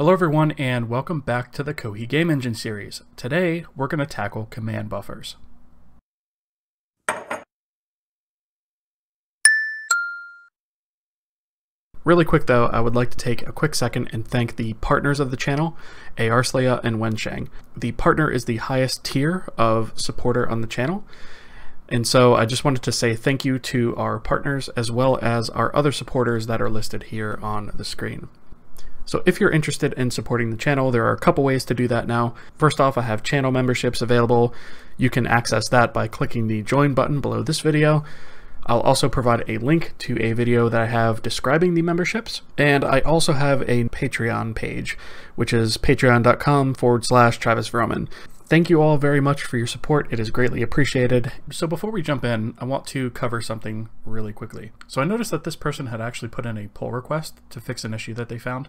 Hello everyone and welcome back to the Kohi Game Engine series. Today we're going to tackle command buffers. Really quick though, I would like to take a quick second and thank the partners of the channel, Eearslya and Wensheng. The partner is the highest tier of supporter on the channel. And so I just wanted to say thank you to our partners as well as our other supporters that are listed here on the screen. So if you're interested in supporting the channel, there are a couple ways to do that now. First off, I have channel memberships available. You can access that by clicking the join button below this video. I'll also provide a link to a video that I have describing the memberships. And I also have a Patreon page, which is patreon.com/Travis Vroman. Thank you all very much for your support. It is greatly appreciated. So before we jump in, I want to cover something really quickly. So I noticed that this person had actually put in a pull request to fix an issue that they found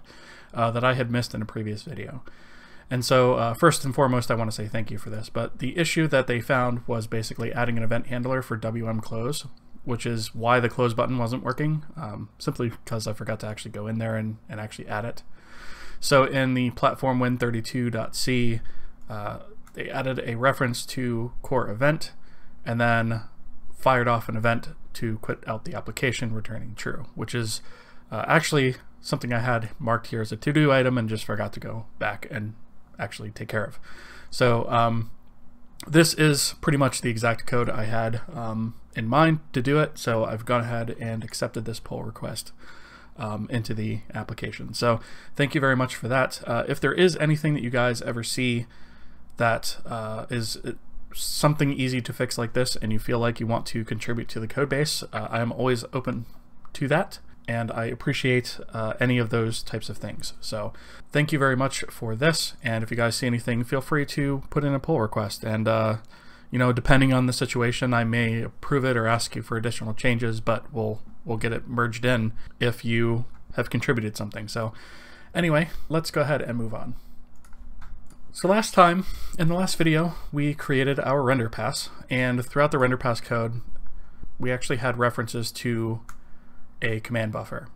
that I had missed in a previous video. And so first and foremost, I want to say thank you for this, but the issue that they found was basically adding an event handler for WM Close, which is why the close button wasn't working, simply because I forgot to actually go in there and actually add it. So in the platform win32.c, they added a reference to core event and then fired off an event to quit out the application, returning true, which is actually something I had marked here as a to-do item and just forgot to go back and actually take care of. So this is pretty much the exact code I had in mind to do it. So I've gone ahead and accepted this pull request into the application. So thank you very much for that. If there is anything that you guys ever see that is something easy to fix like this and you feel like you want to contribute to the code base, I am always open to that and I appreciate any of those types of things. So thank you very much for this, and if you guys see anything, feel free to put in a pull request, and you know, depending on the situation, I may approve it or ask you for additional changes, but we'll get it merged in if you have contributed something. So anyway, let's go ahead and move on. So last time, in the last video, we created our render pass, and throughout the render pass code, we actually had references to a command buffer.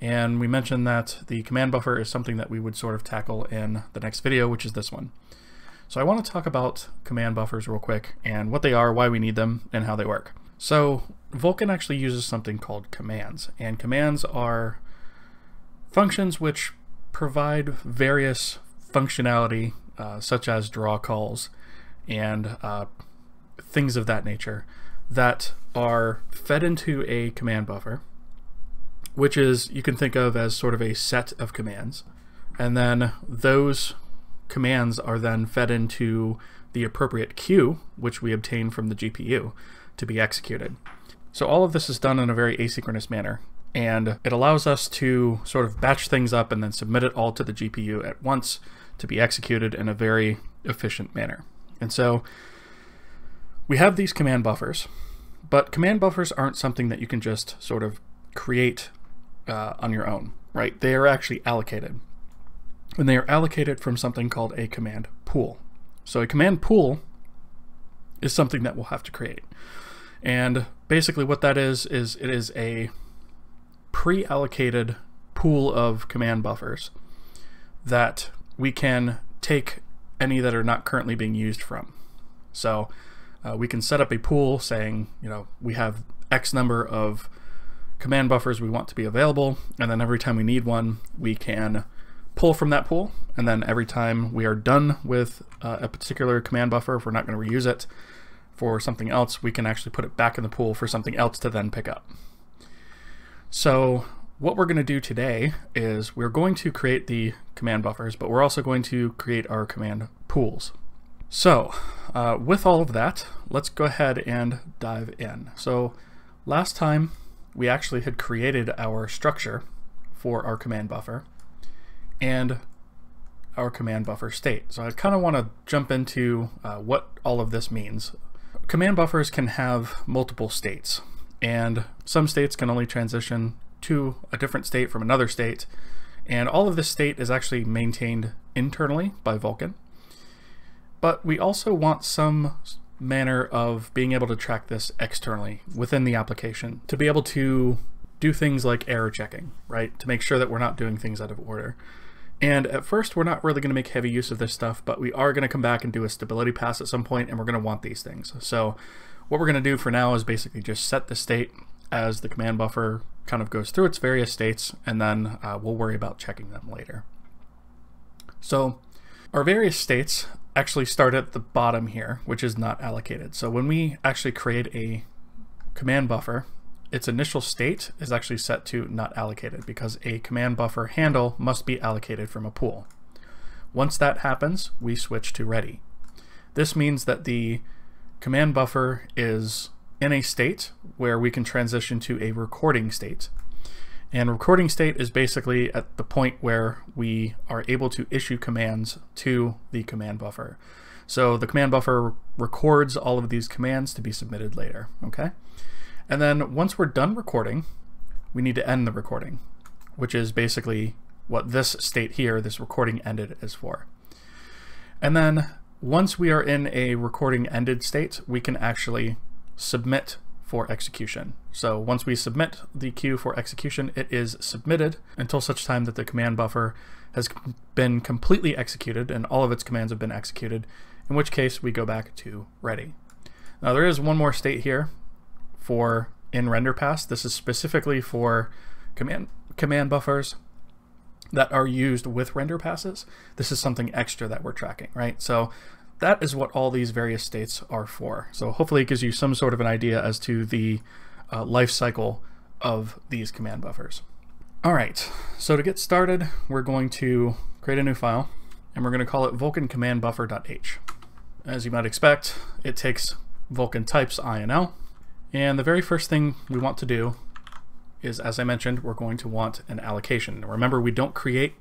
And we mentioned that the command buffer is something that we would sort of tackle in the next video, which is this one. So I want to talk about command buffers real quick, and what they are, why we need them, and how they work. So Vulkan actually uses something called commands, and commands are functions which provide various functionality, such as draw calls and things of that nature, that are fed into a command buffer, which is, you can think of as sort of a set of commands, and then those commands are then fed into the appropriate queue, which we obtain from the GPU to be executed. So all of this is done in a very asynchronous manner, and it allows us to sort of batch things up and then submit it all to the GPU at once to be executed in a very efficient manner. And so we have these command buffers, but command buffers aren't something that you can just sort of create on your own, right? They are actually allocated, and they are allocated from something called a command pool. So a command pool is something that we'll have to create. And basically what that is it is a pre-allocated pool of command buffers that we can take any that are not currently being used from. So we can set up a pool saying, you know, we have X number of command buffers we want to be available, and then every time we need one, we can pull from that pool, and then every time we are done with a particular command buffer, if we're not going to reuse it for something else, we can actually put it back in the pool for something else to then pick up. So what we're going to do today is we're going to create the command buffers, but we're also going to create our command pools. So with all of that, let's go ahead and dive in. So last time we actually had created our structure for our command buffer and our command buffer state. So I kind of want to jump into what all of this means. Command buffers can have multiple states, and some states can only transition to a different state from another state, and all of this state is actually maintained internally by Vulkan. But we also want some manner of being able to track this externally within the application, to be able to do things like error checking, right? To make sure that we're not doing things out of order. And at first, we're not really going to make heavy use of this stuff, but we are going to come back and do a stability pass at some point, and we're going to want these things. So what we're going to do for now is basically just set the state as the command buffer kind of goes through its various states, and then we'll worry about checking them later. So our various states actually start at the bottom here, which is not allocated. So when we actually create a command buffer, its initial state is actually set to not allocated because a command buffer handle must be allocated from a pool. Once that happens, we switch to ready. This means that the command buffer is in a state where we can transition to a recording state. And recording state is basically at the point where we are able to issue commands to the command buffer. So the command buffer records all of these commands to be submitted later, okay? And then once we're done recording, we need to end the recording, which is basically what this state here, this recording ended, is for. And then once we are in a recording ended state, we can actually submit for execution. So once we submit the queue for execution, it is submitted until such time that the command buffer has been completely executed and all of its commands have been executed, in which case we go back to ready. Now there is one more state here for in render pass. This is specifically for command buffers that are used with render passes. This is something extra that we're tracking, right? So that is what all these various states are for. So hopefully it gives you some sort of an idea as to the life cycle of these command buffers. All right, so to get started, we're going to create a new file and we're going to call it VulkanCommandBuffer.h. As you might expect, it takes VulkanTypes.inl. And the very first thing we want to do is, as I mentioned, we're going to want an allocation. Remember, we don't create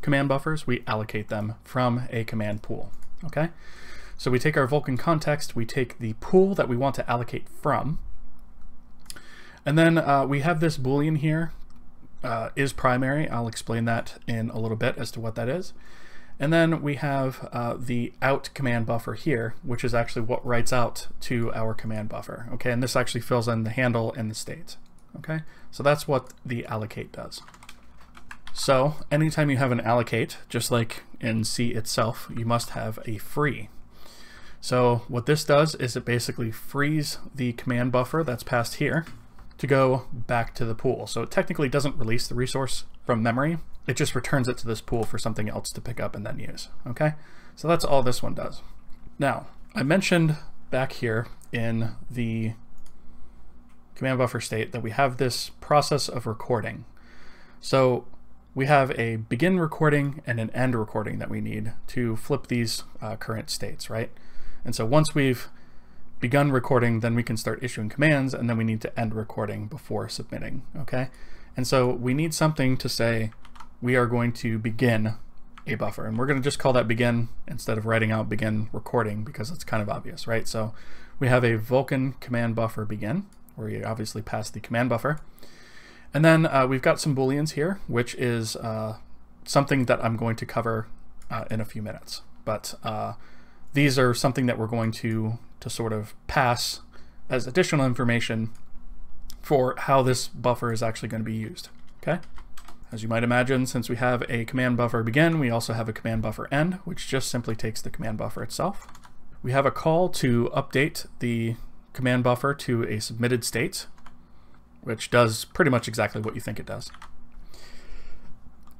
command buffers, we allocate them from a command pool, okay? So we take our Vulkan context, we take the pool that we want to allocate from, and then we have this Boolean here, is primary. I'll explain that in a little bit as to what that is. And then we have the out command buffer here, which is actually what writes out to our command buffer. Okay, and this actually fills in the handle and the state. Okay, so that's what the allocate does. So anytime you have an allocate, just like in C itself, you must have a free. So what this does is it basically frees the command buffer that's passed here to go back to the pool. So it technically doesn't release the resource from memory. It just returns it to this pool for something else to pick up and then use, okay? So that's all this one does. Now, I mentioned back here in the command buffer state that we have this process of recording. So we have a begin recording and an end recording that we need to flip these current states, right? And so once we've begun recording, then we can start issuing commands, and then we need to end recording before submitting, okay? And so we need something to say, we are going to begin a buffer, and we're going to just call that begin instead of writing out begin recording because it's kind of obvious, right? So we have a Vulkan command buffer begin, where you obviously pass the command buffer. And then we've got some Booleans here, which is something that I'm going to cover in a few minutes. But these are something that we're going to sort of pass as additional information for how this buffer is actually going to be used, okay? As you might imagine, since we have a command buffer begin, we also have a command buffer end, which just simply takes the command buffer itself. We have a call to update the command buffer to a submitted state, which does pretty much exactly what you think it does.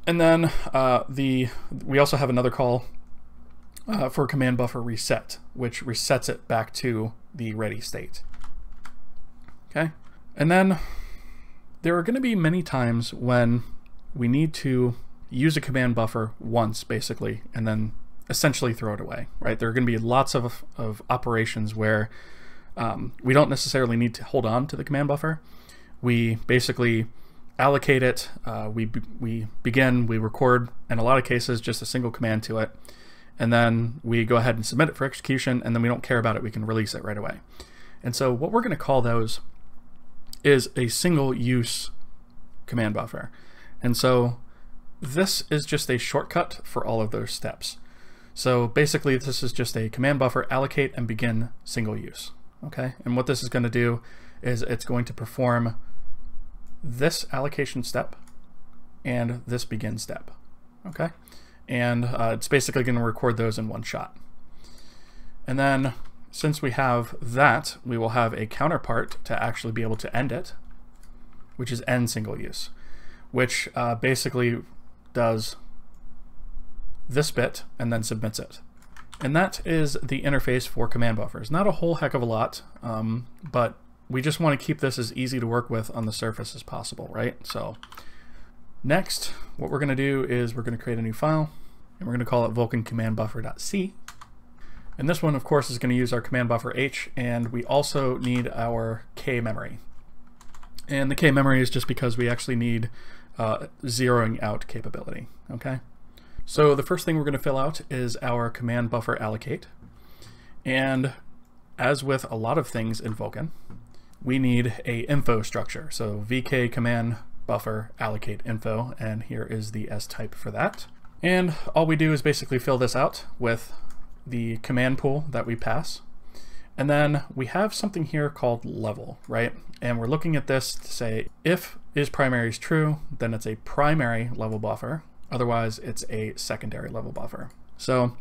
And then we also have another call for command buffer reset, which resets it back to the ready state. Okay, and then there are going to be many times when we need to use a command buffer once, basically, and then essentially throw it away, right? There are going to be lots of operations where we don't necessarily need to hold on to the command buffer. We basically allocate it, we begin, we record, in a lot of cases, just a single command to it, and then we go ahead and submit it for execution, and then we don't care about it, we can release it right away. And so what we're going to call those is a single use command buffer. And so this is just a shortcut for all of those steps. So basically this is just a command buffer allocate and begin single use, okay? And what this is going to do is it's going to perform this allocation step and this begin step, Okay, and it's basically going to record those in one shot. And then since we have that, we will have a counterpart to actually be able to end it, which is end single use, which basically does this bit and then submits it. And that is the interface for command buffers. Not a whole heck of a lot, but we just want to keep this as easy to work with on the surface as possible, right? So next, what we're going to do is we're going to create a new file, and we're going to call it VulkanCommandBuffer.c. And this one, of course, is going to use our command buffer H, and we also need our K memory. And the K memory is just because we actually need zeroing out capability, okay? So the first thing we're going to fill out is our command buffer allocate. And as with a lot of things in Vulkan, we need a info structure. So VK command buffer allocate info, and here is the S type for that. And all we do is basically fill this out with the command pool that we pass. And then we have something here called level, right? And we're looking at this to say, if is primary is true, then it's a primary level buffer. Otherwise, it's a secondary level buffer. So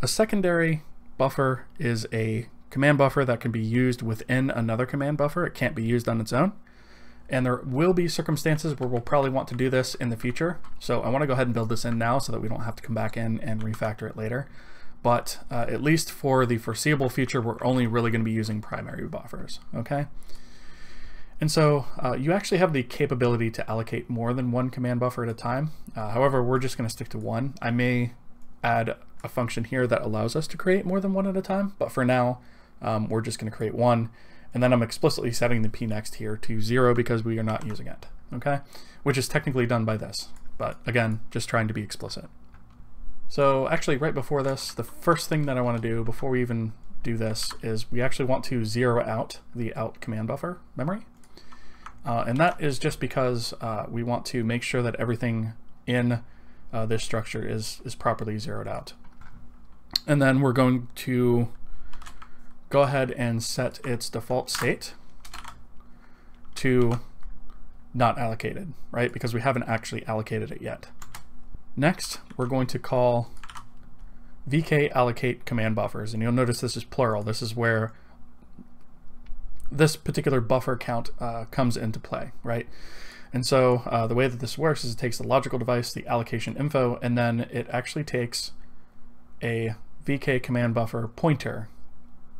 a secondary buffer is a command buffer that can be used within another command buffer. It can't be used on its own. And there will be circumstances where we'll probably want to do this in the future. So I want to go ahead and build this in now so that we don't have to come back in and refactor it later. But at least for the foreseeable future, we're only really going to be using primary buffers, okay? And so you actually have the capability to allocate more than one command buffer at a time. However, we're just going to stick to one. I may add a function here that allows us to create more than one at a time, but for now, we're just going to create one. And then I'm explicitly setting the pnext here to 0 because we are not using it, okay? Which is technically done by this, but again, just trying to be explicit. So actually right before this, the first thing that I want to do before we even do this is we actually want to zero out the out command buffer memory. And that is just because we want to make sure that everything in this structure is properly zeroed out. And then we're going to go ahead and set its default state to not allocated, right? Because we haven't actually allocated it yet. Next, we're going to call vkAllocateCommandBuffers, and you'll notice this is plural. This is where this particular buffer count comes into play, right? And so the way that this works is it takes the logical device, the allocation info, and then it actually takes a VK command buffer pointer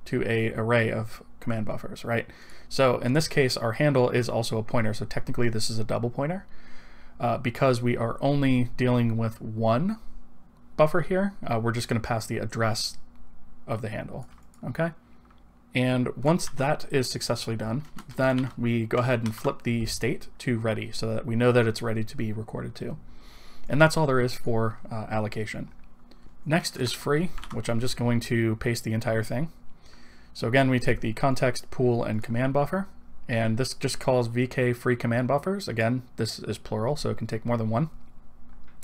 to a array of command buffers, right? So in this case, our handle is also a pointer. So technically this is a double pointer because we are only dealing with one buffer here. We're just gonna pass the address of the handle, okay? And once that is successfully done, then we go ahead and flip the state to ready so that we know that it's ready to be recorded to. And that's all there is for allocation. Next is free, which I'm just going to paste the entire thing. So again, we take the context, pool, and command buffer, and this just calls VK free command buffers. Again, this is plural, so it can take more than one.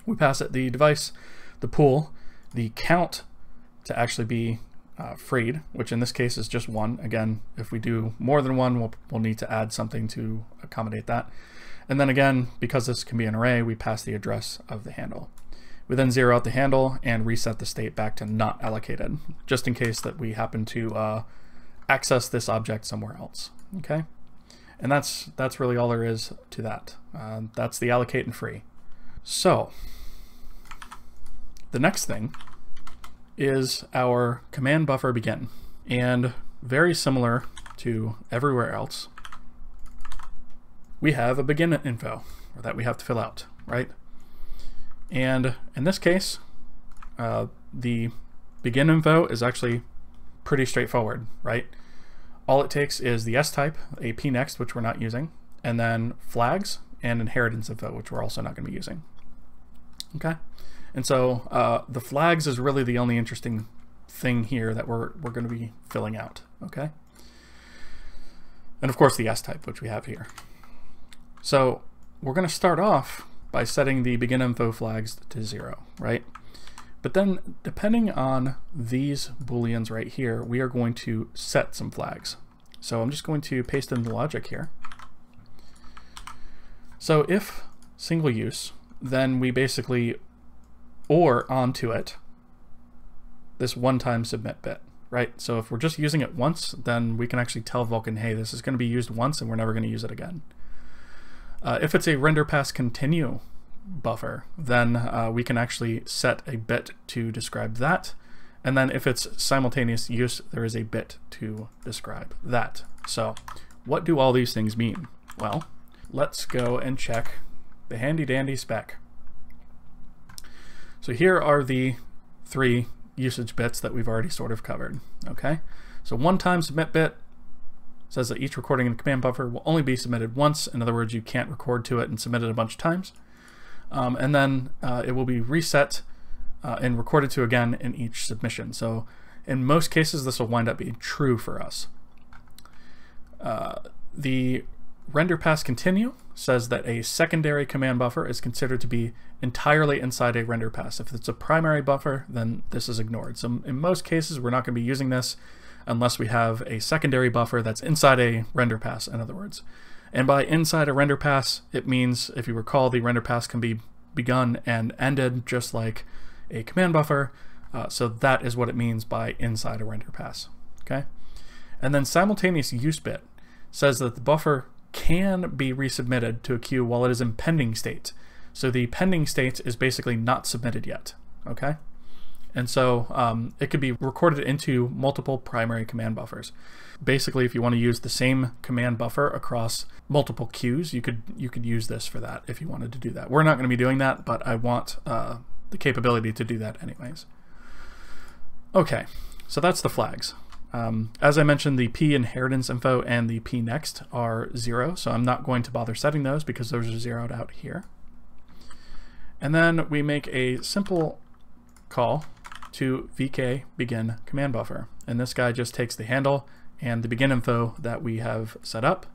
We pass it the device, the pool, the count to actually be freed, which in this case is just one. Again, if we do more than one, we'll need to add something to accommodate that. And then again, because this can be an array, we pass the address of the handle. We then zero out the handle and reset the state back to not allocated, just in case that we happen to access this object somewhere else, okay? And that's really all there is to that. That's the allocate and free. So the next thing is our command buffer begin, and very similar to everywhere else, we have a begin info that we have to fill out, right? And in this case, the begin info is actually pretty straightforward, right? All it takes is the S type, a pnext, which we're not using, and then flags and inheritance info, which we're also not going to be using, okay? And so the flags is really the only interesting thing here that we're going to be filling out, okay? And of course the S type, which we have here. So we're going to start off by setting the begin info flags to 0, right? But then depending on these booleans right here, we are going to set some flags. So I'm just going to paste in the logic here. So if single use then we basically OR onto it this one-time submit bit, right? So if we're just using it once, then we can actually tell Vulkan, hey, this is going to be used once and we're never going to use it again. If it's a render pass continue buffer, then we can actually set a bit to describe that. And then if it's simultaneous use, there is a bit to describe that. So what do all these things mean? Well, let's go and check the handy dandy spec. So here are the three usage bits that we've already sort of covered, okay? So one-time submit bit says that each recording in the command buffer will only be submitted once. In other words, you can't record to it and submit it a bunch of times. And then it will be reset and recorded to again in each submission. So in most cases, this will wind up being true for us. The render pass continue says that a secondary command buffer is considered to be entirely inside a render pass. If it's a primary buffer, then this is ignored. So in most cases, we're not going to be using this unless we have a secondary buffer that's inside a render pass, in other words. And by inside a render pass, it means, if you recall, the render pass can be begun and ended just like a command buffer. So that is what it means by inside a render pass, okay? And then simultaneous use bit says that the buffer can be resubmitted to a queue while it is in pending state. So the pending state is basically not submitted yet, okay? And so it could be recorded into multiple primary command buffers. Basically, if you want to use the same command buffer across multiple queues, you could use this for that if you wanted to do that. We're not going to be doing that, but I want the capability to do that anyways. Okay, so that's the flags. As I mentioned, the P inheritance info and the P next are 0, so I'm not going to bother setting those because those are zeroed out here. And then we make a simple call to vk-begin-command-buffer, and this guy just takes the handle and the begin info that we have set up.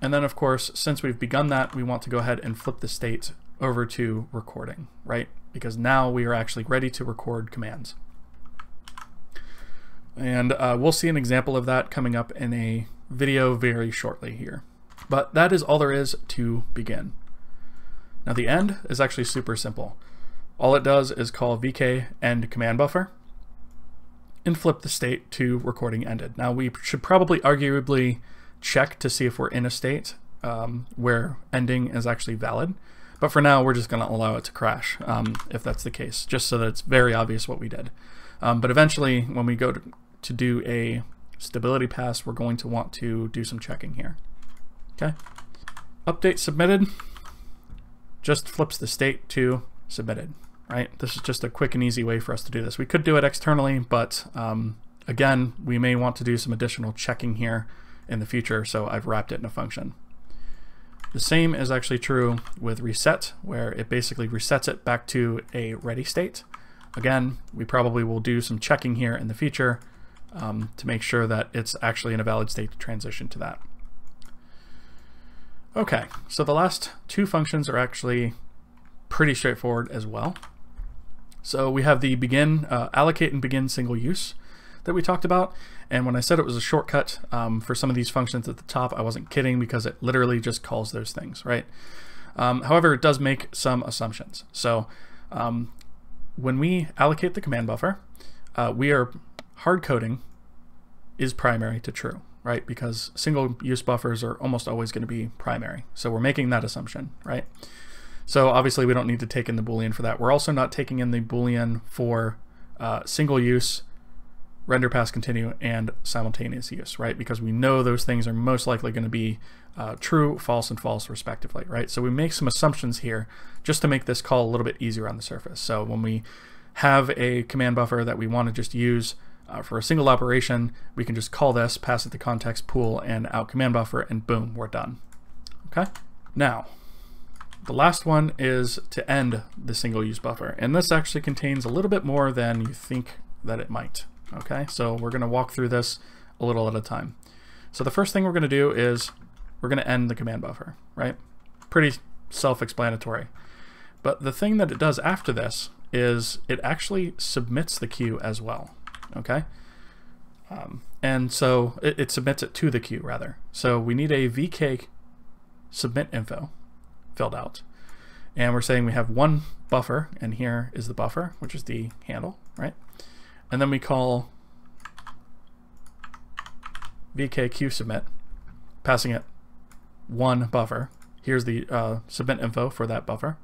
And then, of course, since we've begun that, we want to go ahead and flip the state over to recording, right? Because now we are actually ready to record commands. And we'll see an example of that coming up in a video very shortly here. But that is all there is to begin. Now the end is actually super simple. All it does is call VK end command buffer and flip the state to recording ended. Now we should probably arguably check to see if we're in a state where ending is actually valid. But for now, we're just going to allow it to crash if that's the case, just so that it's very obvious what we did. But eventually, when we go to do a stability pass, we're going to want to do some checking here. Okay. Update submitted just flips the state to submitted, right? This is just a quick and easy way for us to do this. We could do it externally, but again, we may want to do some additional checking here in the future, so I've wrapped it in a function. The same is actually true with reset, where it basically resets it back to a ready state. Again, we probably will do some checking here in the future to make sure that it's actually in a valid state to transition to that. Okay, so the last two functions are actually pretty straightforward as well. So we have the begin, allocate and begin single use that we talked about. And when I said it was a shortcut for some of these functions at the top, I wasn't kidding, because it literally just calls those things, right? However, it does make some assumptions. So when we allocate the command buffer, we are hard coding is primary to true, right? Because single use buffers are almost always going to be primary. So we're making that assumption, right? So obviously we don't need to take in the Boolean for that. We're also not taking in the Boolean for single use, render pass continue, and simultaneous use, right? Because we know those things are most likely going to be true, false, and false respectively, right? So we make some assumptions here just to make this call a little bit easier on the surface. So when we have a command buffer that we want to just use for a single operation, we can just call this, pass it the context pool and out command buffer, and boom, we're done, okay? Now, the last one is to end the single use buffer. And this actually contains a little bit more than you think that it might. Okay, so we're going to walk through this a little at a time. So the first thing we're going to do is we're going to end the command buffer, right? Pretty self-explanatory. But the thing that it does after this is it actually submits the queue as well, okay? And so it submits it to the queue, rather. So we need a VK submit info filled out. and we're saying we have one buffer, and here is the buffer, which is the handle, right? And then we call vkQ submit, passing it one buffer. Here's the submit info for that buffer,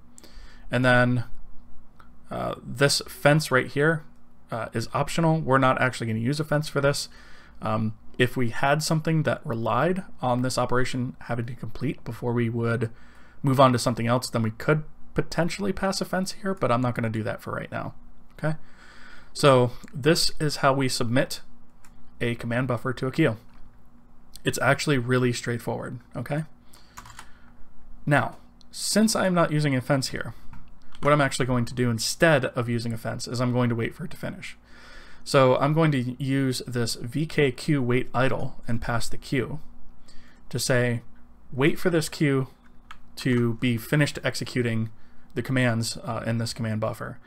and then this fence right here is optional. We're not actually going to use a fence for this. If we had something that relied on this operation having to complete before we would move on to something else, then we could potentially pass a fence here, but I'm not going to do that for right now. Okay, so this is how we submit a command buffer to a queue. It's actually really straightforward. Okay, now since I'm not using a fence here, what I'm actually going to do instead of using a fence is I'm going to wait for it to finish. So I'm going to use this VKQ wait idle and pass the queue to say wait for this queue to be finished executing the commands in this command buffer,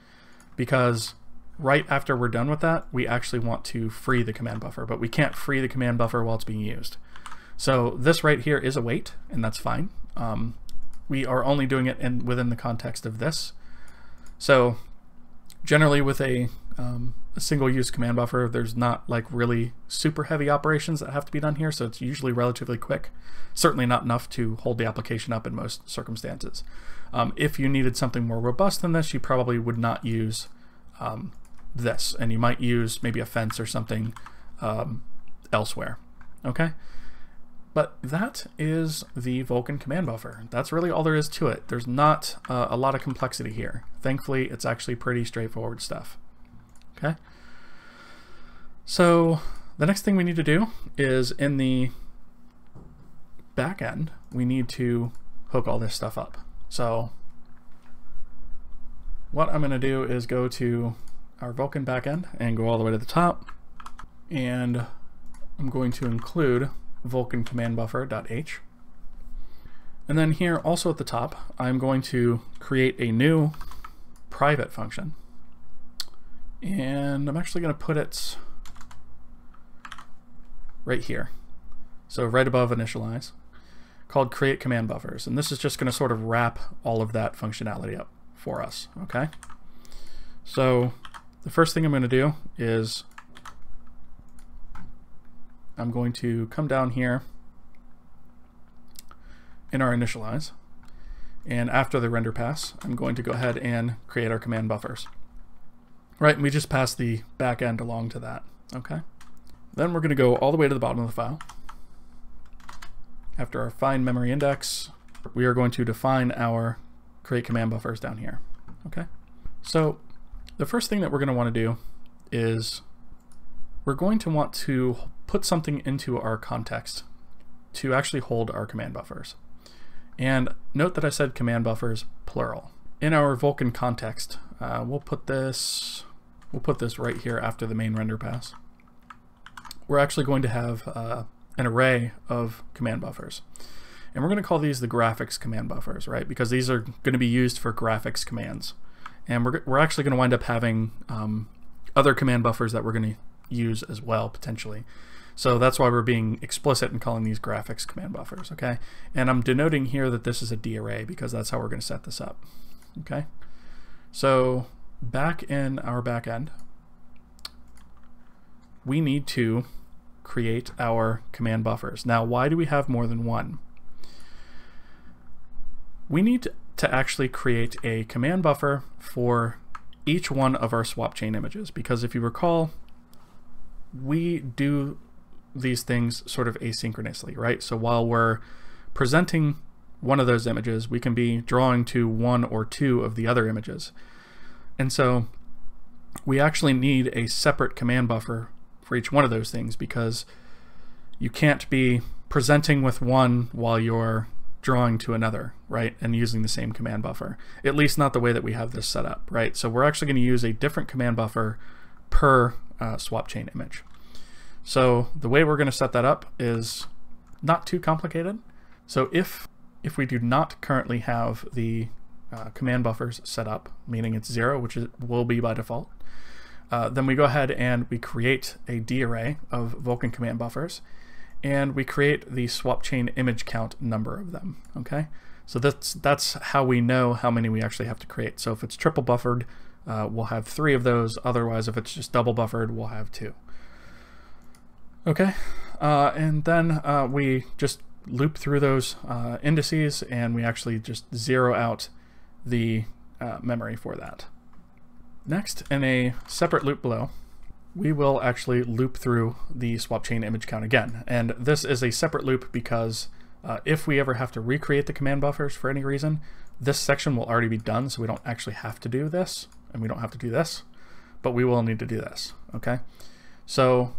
because right after we're done with that, we actually want to free the command buffer, but we can't free the command buffer while it's being used. So this right here is a wait, and that's fine. We are only doing it within the context of this. So generally with a single-use command buffer, there's not like really super heavy operations that have to be done here, so it's usually relatively quick. Certainly not enough to hold the application up in most circumstances. If you needed something more robust than this, you probably would not use this, and you might use maybe a fence or something elsewhere. Okay, but that is the Vulkan command buffer. That's really all there is to it. There's not a lot of complexity here. Thankfully, it's actually pretty straightforward stuff. Okay, so the next thing we need to do is in the back end, we need to hook all this stuff up. So what I'm going to do is go to our Vulkan backend and go all the way to the top, and I'm going to include VulkanCommandBuffer.h. And then here also at the top, I'm going to create a new private function, and I'm actually going to put it right here, so right above initialize, called create command buffers, and this is just going to sort of wrap all of that functionality up for us. Okay, so the first thing I'm going to do is I'm going to come down here in our initialize, and after the render pass, I'm going to go ahead and create our command buffers. Right, and we just pass the back end along to that. Okay, then we're going to go all the way to the bottom of the file. After our find memory index, we are going to define our create command buffers down here. Okay, so the first thing that we're going to want to do is we're going to want to put something into our context to actually hold our command buffers. And note that I said command buffers plural. In our Vulkan context, we'll put this right here after the main render pass. We're actually going to have an array of command buffers, and we're going to call these the graphics command buffers, right? Because these are going to be used for graphics commands, and we're actually going to wind up having other command buffers that we're going to use as well potentially. So that's why we're being explicit in calling these graphics command buffers. Okay, and I'm denoting here that this is a D array because that's how we're going to set this up. Okay, so back in our back end, we need to create our command buffers. Now, why do we have more than one? We need to actually create a command buffer for each one of our swap chain images, because if you recall, we do these things sort of asynchronously, right? So while we're presenting one of those images, we can be drawing to one or two of the other images. And so we actually need a separate command buffer for each one of those things, because you can't be presenting with one while you're drawing to another, right? And using the same command buffer, at least not the way that we have this set up, right? So we're actually going to use a different command buffer per swap chain image. So the way we're going to set that up is not too complicated. So if we do not currently have the command buffers set up, meaning it's zero, which it will be by default, then we go ahead and we create a D array of Vulkan command buffers, and we create the swap chain image count number of them. Okay, So that's how we know how many we actually have to create. So if it's triple buffered, we'll have 3 of those. Otherwise, if it's just double buffered, we'll have 2. Okay, and then we just loop through those indices, and we actually just zero out the memory for that. Next, in a separate loop below, we will actually loop through the swap chain image count again. And this is a separate loop because if we ever have to recreate the command buffers for any reason, this section will already be done, so we don't actually have to do this, and we don't have to do this, but we will need to do this, okay? So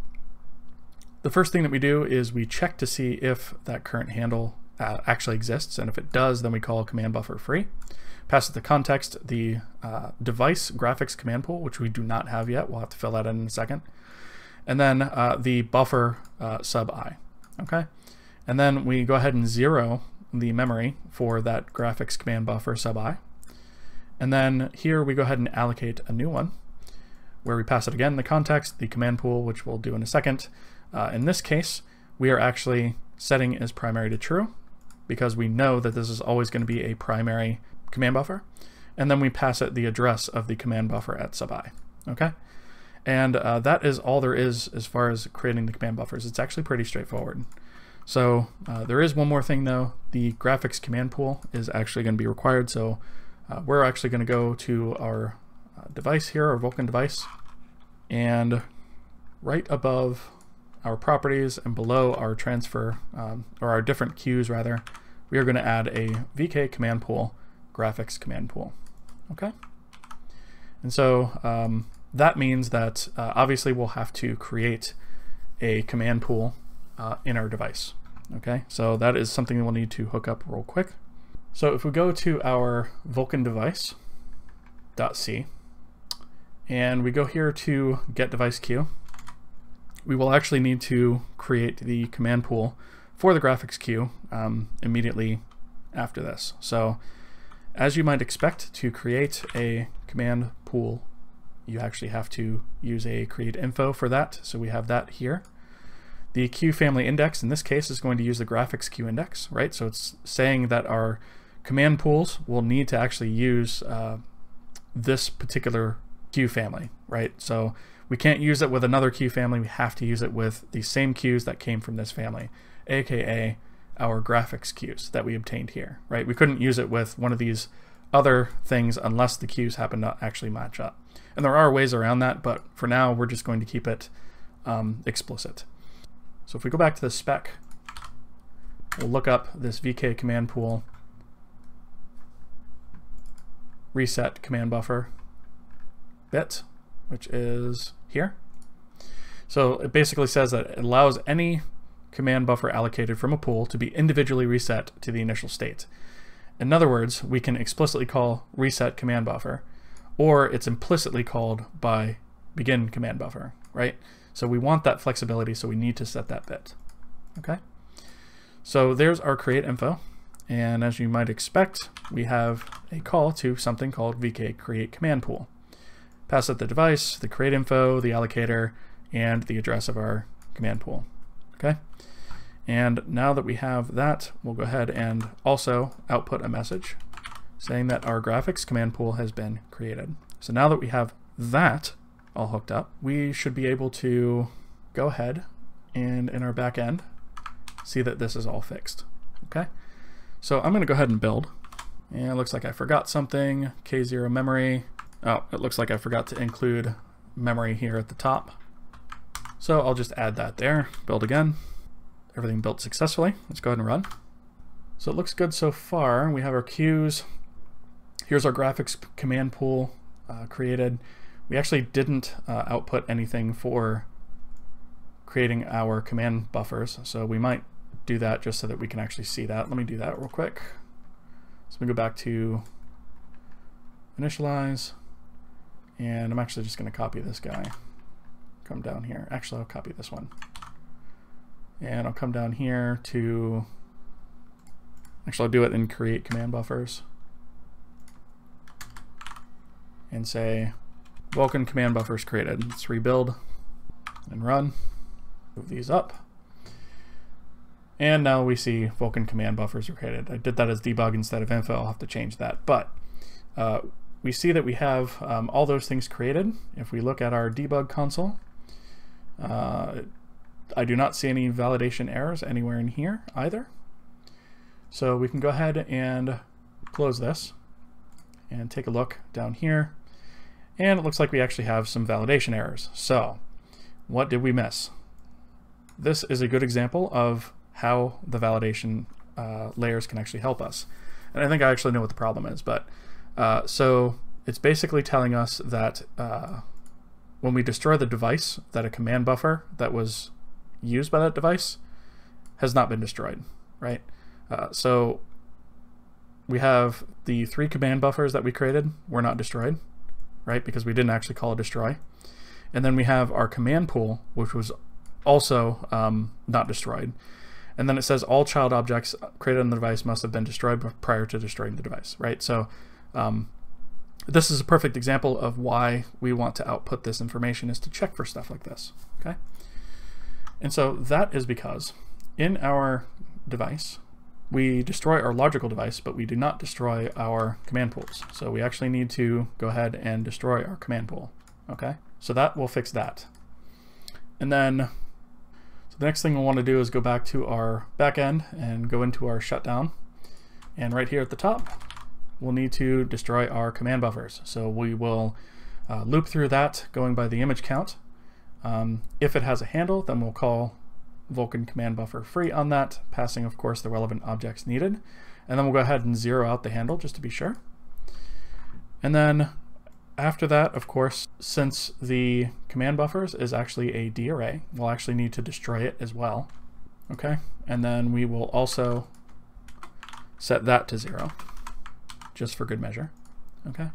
the first thing that we do is we check to see if that current handle actually exists, and if it does, then we call command buffer free. Pass it the context, the device graphics command pool, which we do not have yet. We'll have to fill that in a second. And then the buffer sub I, okay? And then we go ahead and zero the memory for that graphics command buffer sub I. And then here we go ahead and allocate a new one where we pass it again, the context, the command pool, which we'll do in a second. In this case, we are actually setting as primary to true because we know that this is always going to be a primary command buffer. And then we pass it the address of the command buffer at sub I, okay? And that is all there is as far as creating the command buffers. It's actually pretty straightforward. So there is one more thing though. The graphics command pool is actually going to be required. So we're actually going to go to our device here, our Vulkan device, and right above our properties and below our transfer, or our different queues rather, we are going to add a VK command pool, graphics command pool, okay? And so that means that obviously we'll have to create a command pool in our device, okay? So that is something we'll need to hook up real quick. So if we go to our VulkanDevice.c and we go here to get device queue, we will actually need to create the command pool for the graphics queue immediately after this. So as you might expect, to create a command pool, you actually have to use a create info for that. So we have that here. The queue family index in this case is going to use the graphics queue index, right? So it's saying that our command pools will need to actually use this particular queue family, right? So we can't use it with another queue family. We have to use it with the same queues that came from this family, AKA our graphics queues that we obtained here, right? We couldn't use it with one of these other things unless the queues happen to actually match up. And there are ways around that, but for now, we're just going to keep it explicit. So if we go back to the spec, we'll look up this VK command pool reset command buffer bit, which is here. So it basically says that it allows any command buffer allocated from a pool to be individually reset to the initial state. In other words, we can explicitly call reset command buffer, or it's implicitly called by begin command buffer, right? So we want that flexibility, so we need to set that bit, okay? So there's our create info, and as you might expect, we have a call to something called vkCreateCommandPool. Pass it the device, the create info, the allocator, and the address of our command pool, okay? And now that we have that, we'll go ahead and also output a message saying that our graphics command pool has been created. So now that we have that all hooked up, we should be able to go ahead and in our back end see that this is all fixed, okay? So I'm gonna go ahead and build, and it looks like I forgot something. K0 memory. Oh, it looks like I forgot to include memory here at the top, so I'll just add that there. Build again. Everything built successfully. Let's go ahead and run. So it looks good so far. We have our queues. Here's our graphics command pool created. We actually didn't output anything for creating our command buffers, so we might do that just so that we can actually see that. Let me do that real quick. So we go back to initialize, and I'm actually just going to copy this guy. Come down here. Actually, I'll copy this one, and I'll come down here to. Actually, I'll do it in create command buffers, and say. Vulkan command buffers created. Let's rebuild and run. Move these up. And now we see Vulkan command buffers are created. I did that as debug instead of info. I'll have to change that. But we see that we have all those things created. If we look at our debug console, I do not see any validation errors anywhere in here either. So we can go ahead and close this and take a look down here. And it looks like we actually have some validation errors. So what did we miss? This is a good example of how the validation layers can actually help us. And I think I actually know what the problem is, but so it's basically telling us that when we destroy the device, that a command buffer that was used by that device has not been destroyed, right? So we have the 3 command buffers that we created were not destroyed, right? Because we didn't actually call a destroy. And then we have our command pool, which was also not destroyed. And then it says all child objects created on the device must have been destroyed prior to destroying the device, right? So this is a perfect example of why we want to output this information, is to check for stuff like this, okay? And so that is because in our device, we destroy our logical device, but we do not destroy our command pools. So we actually need to go ahead and destroy our command pool, okay? So that will fix that. And then the next thing we'll want to do is go back to our backend and go into our shutdown. And right here at the top, we'll need to destroy our command buffers. So we will loop through that, going by the image count. If it has a handle, then we'll call Vulkan command buffer free on that, passing, of course, the relevant objects needed. And then we'll go ahead and zero out the handle just to be sure. And then after that, of course, since the command buffers is actually a D array, we'll actually need to destroy it as well. Okay, and then we will also set that to 0, just for good measure. Okay,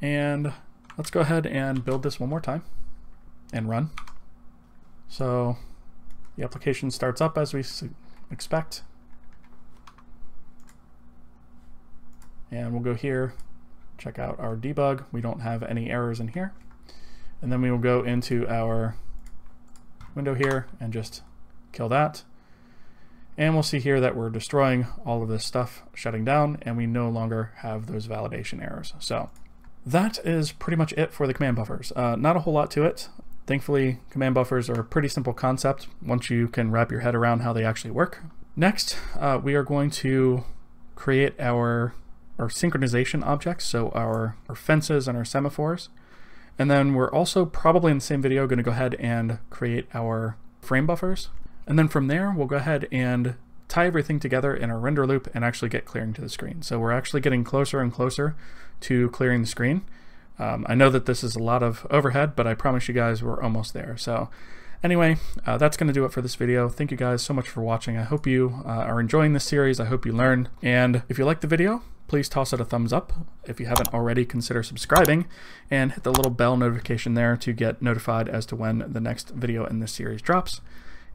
and let's go ahead and build this one more time and run. So the application starts up as we expect. And we'll go here, check out our debug. We don't have any errors in here. And then we will go into our window here and just kill that. And we'll see here that we're destroying all of this stuff, shutting down, and we no longer have those validation errors. So that is pretty much it for the command buffers. Not a whole lot to it. Thankfully, command buffers are a pretty simple concept once you can wrap your head around how they actually work. Next, we are going to create our synchronization objects, so our fences and our semaphores. And then we're also probably in the same video going to go ahead and create our frame buffers. And then from there, we'll go ahead and tie everything together in our render loop and actually get clearing to the screen. So we're actually getting closer and closer to clearing the screen. I know that this is a lot of overhead, but I promise you guys we're almost there. So anyway, that's going to do it for this video. Thank you guys so much for watching. I hope you are enjoying this series. I hope you learned. And if you like the video, please toss it a thumbs up. If you haven't already, consider subscribing and hit the little bell notification there to get notified as to when the next video in this series drops.